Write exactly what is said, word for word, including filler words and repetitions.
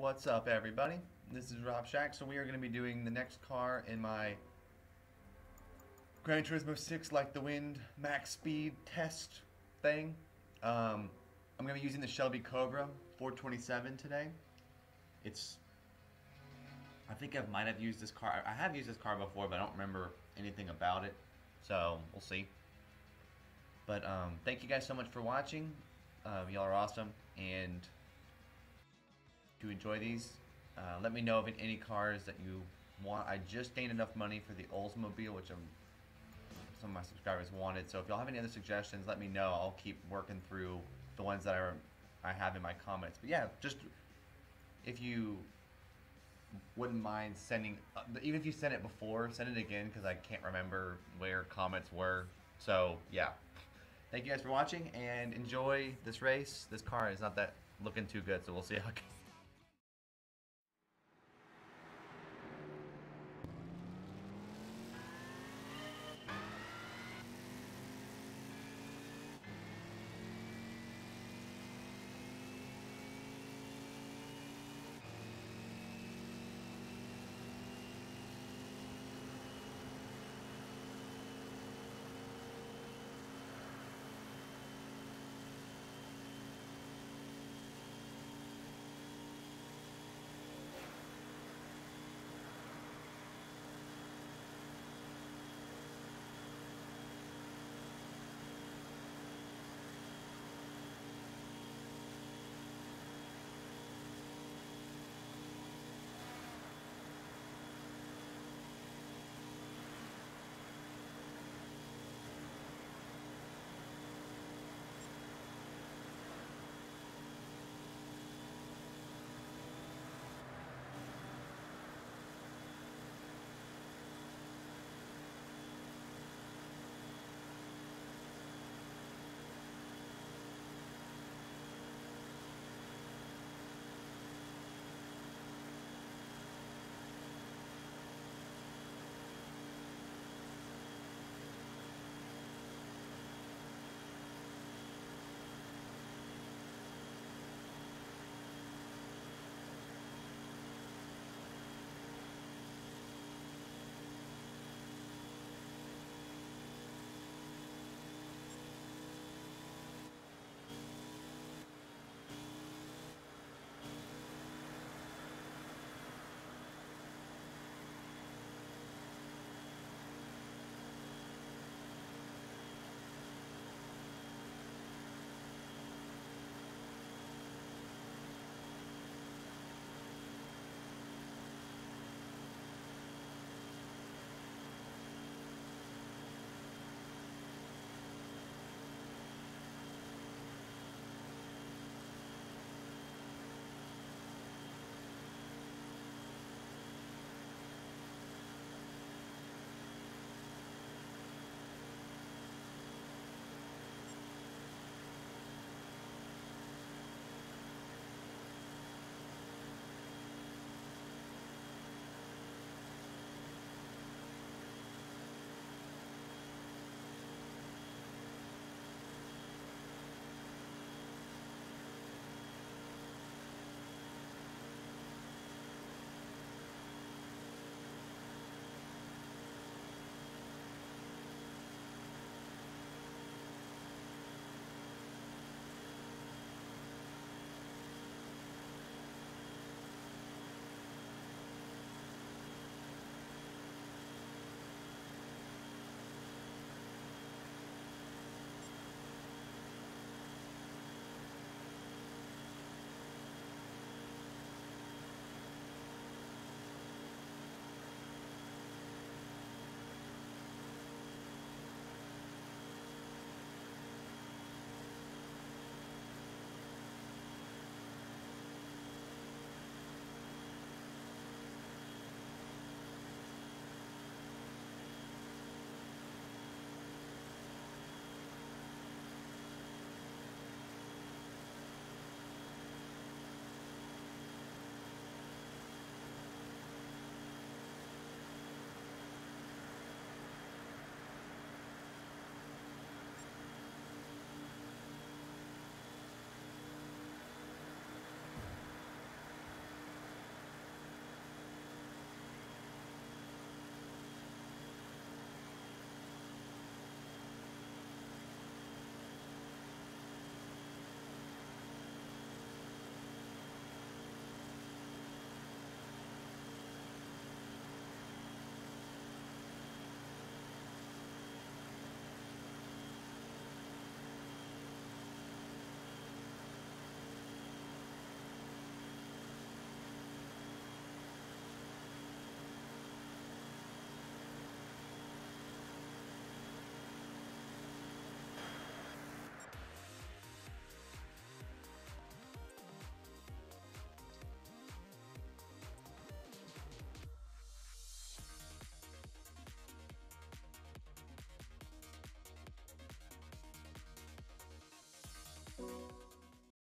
What's up, everybody? This is Rob Shack. So we are going to be doing the next car in my Gran Turismo six Like the Wind max speed test thing. Um, I'm going to be using the Shelby Cobra four twenty-seven today. It's, I think I might have used this car. I have used this car before, but I don't remember anything about it. So we'll see. But um, thank you guys so much for watching. Uh, y'all are awesome. And to enjoy these, uh, let me know of any cars that you want. I just gained enough money for the Oldsmobile, which I'm, some of my subscribers wanted, so if y'all have any other suggestions, let me know. I'll keep working through the ones that I, I have in my comments. But yeah, just if you wouldn't mind sending, even if you sent it before, send it again, because I can't remember where comments were. So yeah, thank you guys for watching and enjoy this race. This car is not that looking too good, so we'll see how it goes.